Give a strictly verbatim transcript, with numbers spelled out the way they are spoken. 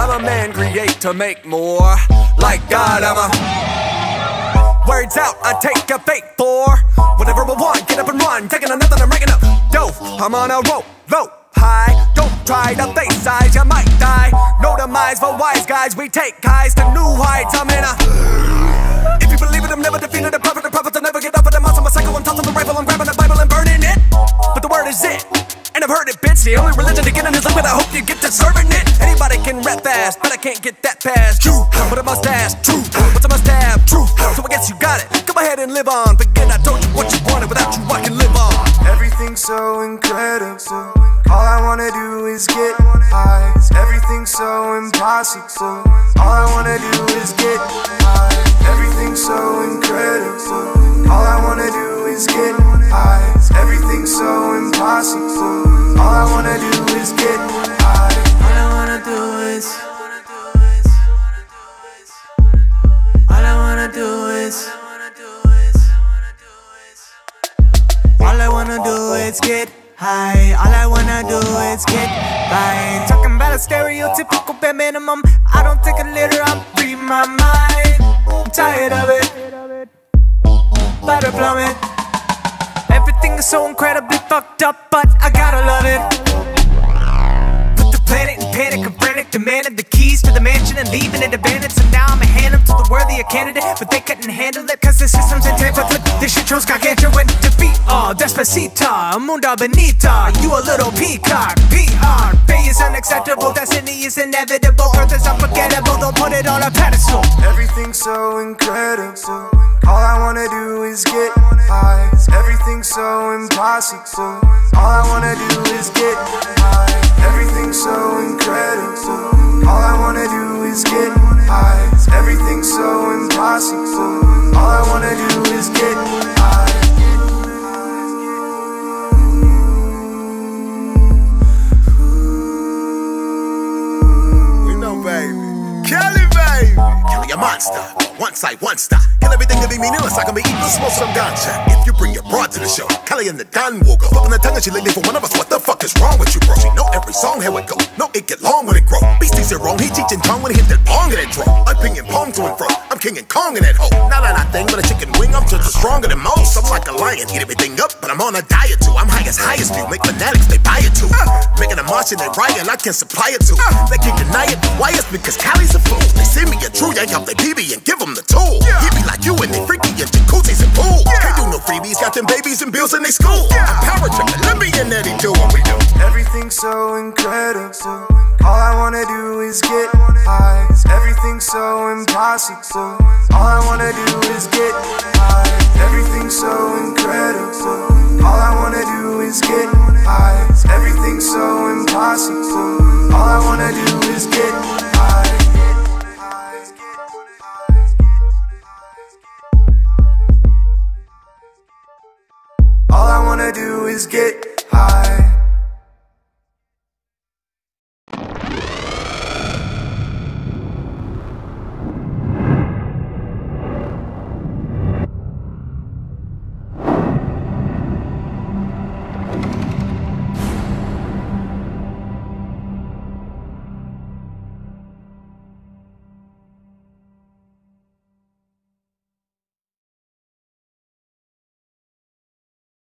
I'm a man, create to make more. Like God, I'm a... Words out, I take a fake for whatever I want, get up and run. Taking another, I'm ranking up dope. I'm on a rope, low, high. Don't try to face size, you might die. No demise for wise guys, we take guys to new heights. I'm in a... If you believe it, I'm never defeated. The prophet, the prophets, I'll never get off of the mouse. I'm a psycho, I'm tossing the rifle, I'm grabbing the Bible and burning it. But the word is it. And I've heard it, bitch. The only religion to get in is liquid. I hope you get deserving it. Anybody can rap fast, but I can't get that past. True, with a mustache. True, what's a must-have? True, so I guess you got it. Go ahead and live on. Forget I told you what you wanted. Without you, I can live on. Everything's so incredible. All I wanna do is get high. Everything's so impossible. All I wanna do is get high. Everything's so incredible. All I wanna do is get high. Everything's so impossible. All I wanna do is get high. All I wanna do is, all I wanna do is, all I wanna do is get high. All I wanna do is get by. Talking about a stereotypical bare minimum. I don't take a litter, I breathe my mind. I'm tired of it. Better plummet. Everything is so incredibly fucked up, but I gotta love it. Put the planet in panic, I'm frantic, demanded the keys to the mansion and leaving it abandoned. So now I'ma hand them to the worthier candidate, but they couldn't handle it, cause the system's intemperate. This shit shows gargantuan defeat. Oh, despacita, mundo bonita, you a little peacock. P R, pay is unacceptable, destiny is inevitable, earth is unforgettable, don't put it on a pedestal. Everything's so incredible, all I wanna do is get high. Everything's so impossible. All I wanna do is get high. Everything's so incredible. All I wanna do is get high. Everything's so impossible. All I wanna do is get high. We know, baby. Kelly, baby. Kelly, a monster. One side, one stop. Kill everything to be meaningless. I can be eating the smoke some ganja. If you bring your broad to the show, Kelly and the Don will go. Bumping the tongue and she lately for one of us. What the fuck is wrong with you, bro? She know every song, how it go. No, it get long when it grow. Beasties are wrong. He teaching tongue when he hit that bong and that draw. I'm pinging palm to and fro. I'm King and Kong in that hole. Not nah, nah, nah, thing, but a chicken wing. I'm just stronger than most. I'm like a lion, eat everything up, but I'm on a diet too. I'm high as high as you. Make fanatics, they buy it too. Uh, Making a march and they riot, I can supply it too. Uh, they can't deny it. Why? It's because Cali's a fool. They see me a true yank up, they P B and give them the tool. Yeah. He be like you and they freaky and jacuzzis and pool. Yeah. Can't do no freebies, got them babies and bills in they school. Yeah. I'm power tripping, let me and Eddie do what we do. Everything's so incredible. All I wanna do is get high. Everything's so impossible. All I wanna do is get high. Everything's so incredible. All I wanna do is get high. Everything's so impossible. All I wanna do is get high. All I wanna do is get high.